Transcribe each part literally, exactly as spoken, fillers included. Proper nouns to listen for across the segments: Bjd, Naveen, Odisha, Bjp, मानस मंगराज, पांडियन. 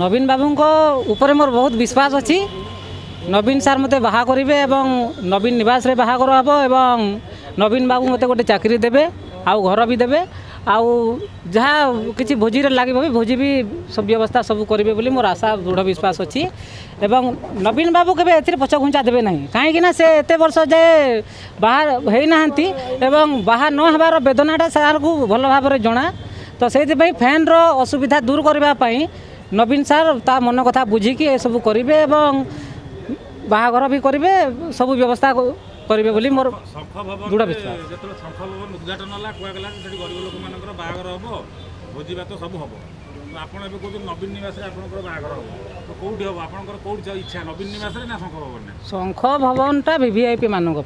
नवीन बाबू को मोर बहुत विश्वास अच्छी। नवीन सार मते बाहा करिवे एवं नवीन निवास रे बाहा करब एवं नवीन बाबू मते गोटे चाकरी देबे आउ घर भी देबे आउ जहा किछि भोजी रे लागिबो भी भोजी भी सब व्यवस्था सब करिवे बोली मोर आशा दृढ़ विश्वास अछि। एवं नवीन बाबू केबे एथिर पछ घुंचा देबे नाही काहे ना से एते वर्ष जाय बाहर हेई नाहंती एवं बाहर न हबार वेदनाटा सार को भल भाव रे जना तो सेति भाई फैन रो असुविधा दूर करबा पई नवीन सार ता मन कथा बुझी कि ए सब करिवे एवं बाहाघर भी करेंगे सब व्यवस्था करेंगे बोली मोर दृढ़ विश्वास। शंख भवन उद्घाटन है कहला गरीब लोक मान बाहाघर हम भोजी भात सब हम तो आप नवीन निवास बाहाघर हम तो कौटी हम आप इच्छा नवीन निवास ना शंख भवन? शंख भवनटा वीवीआईपी मानक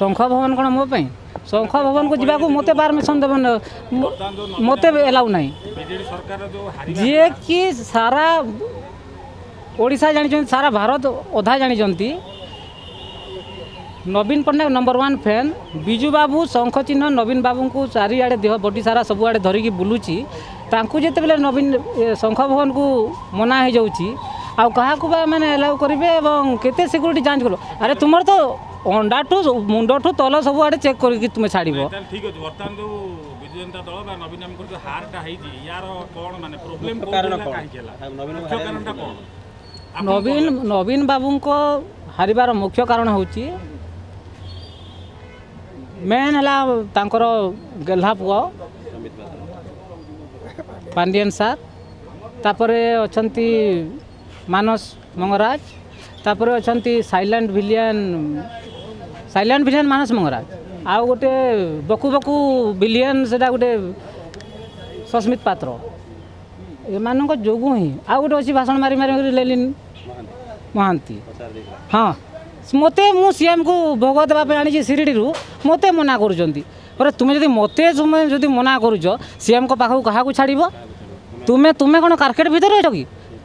शंख भवन कौन मो शंख भवन को जावाक मत परमिशन देवन मत एलाउ ना जी कि सारा ओडिशा जानी सारा भारत अधा जानी Naveen Patnaik number one fan Biju Babu शंख चिन्ह नवीन बाबू को चारिड़े देह बटी सारा सबुआड़े धरिकी बुलूची जिते बेले नवीन शंख भवन को मना हो जाऊँगी आउ क्या बा मैंने एलाउ करेंगे और केते सिक्यूरीटी जांच करो अरे तुमर तो अंडा ठू मुंड ठू तल सबुआड़े चेक करके तुम्हें छाड़ जनता दल नवीन हार्टा यार नवीन नवीन बाबू को हारिबार मुख्य कारण होची मेन है तांकर गेल्हा पुआ पांडियन सार तापरे अछंती मानस मंगराज तापरे अछंती silent villain silent villain मानस मंगराज आउ गोटे बकु बकु विलियन सेटा गोटे सस्मित पात्र एमान जोगू ही आउ गोटे अच्छी भाषण मारी मारी लेलिन महांती हाँ मत मु सीएम को भोग देवाई आनी शिरीडी मत मना कर तुम्हें जब मत जो मना कर सीएम को पाखु क्या छाड़ तुम्हें तुम्हें कौन कार्केट भितर रह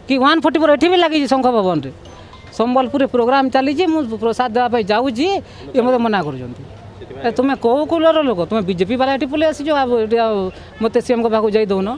कि वन फोर्टी फोर एटी भी लगी शंख भवन में संबलपुर प्रोग्राम चली प्रसाद देवाई जाऊँगी ये मत मना कर तुम्हें कौ कौलर लोक तुम्हें बीजेपी वाला ये पलि आस मत सीएम को पाक जाऊन।